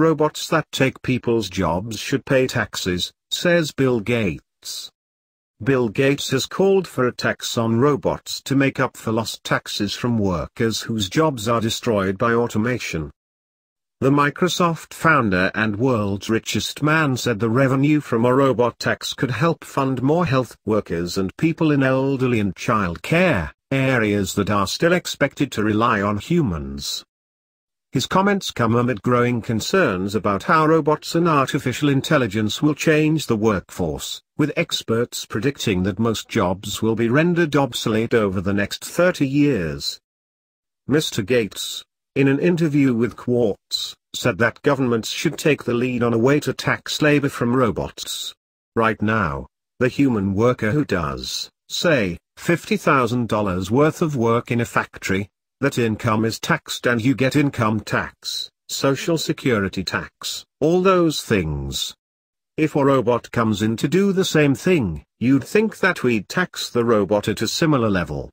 robots that take people's jobs should pay taxes, says Bill Gates. Bill Gates has called for a tax on robots to make up for lost taxes from workers whose jobs are destroyed by automation. The Microsoft founder and world's richest man said the revenue from a robot tax could help fund more health workers and people in elderly and child care, areas that are still expected to rely on humans. His comments come amid growing concerns about how robots and artificial intelligence will change the workforce, with experts predicting that most jobs will be rendered obsolete over the next 30 years. Mr. Gates, in an interview with Quartz, said that governments should take the lead on a way to tax labor from robots. Right now, the human worker who does, say, $50,000 worth of work in a factory, that income is taxed and you get income tax, social security tax, all those things. If a robot comes in to do the same thing, you'd think that we'd tax the robot at a similar level.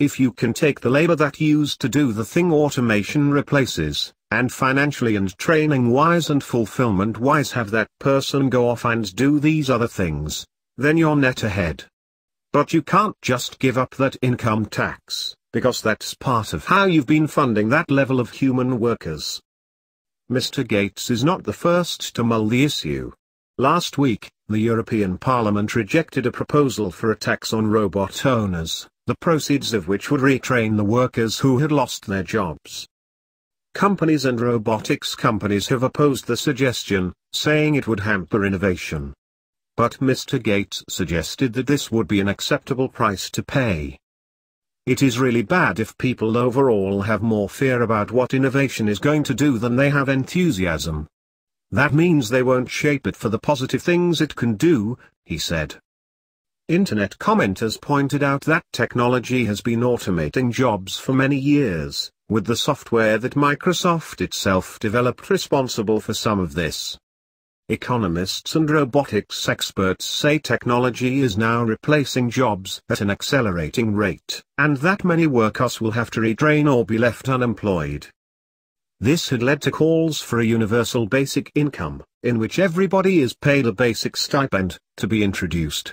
If you can take the labor that used to do the thing automation replaces, and financially and training-wise and fulfillment-wise have that person go off and do these other things, then you're net ahead. But you can't just give up that income tax, because that's part of how you've been funding that level of human workers. Mr. Gates is not the first to mull the issue. Last week, the European Parliament rejected a proposal for a tax on robot owners, the proceeds of which would retrain the workers who had lost their jobs. Companies and robotics companies have opposed the suggestion, saying it would hamper innovation. But Mr. Gates suggested that this would be an acceptable price to pay. It is really bad if people overall have more fear about what innovation is going to do than they have enthusiasm. That means they won't shape it for the positive things it can do, he said. Internet commenters pointed out that technology has been automating jobs for many years, with the software that Microsoft itself developed responsible for some of this. Economists and robotics experts say technology is now replacing jobs at an accelerating rate, and that many workers will have to retrain or be left unemployed. This had led to calls for a universal basic income, in which everybody is paid a basic stipend, to be introduced.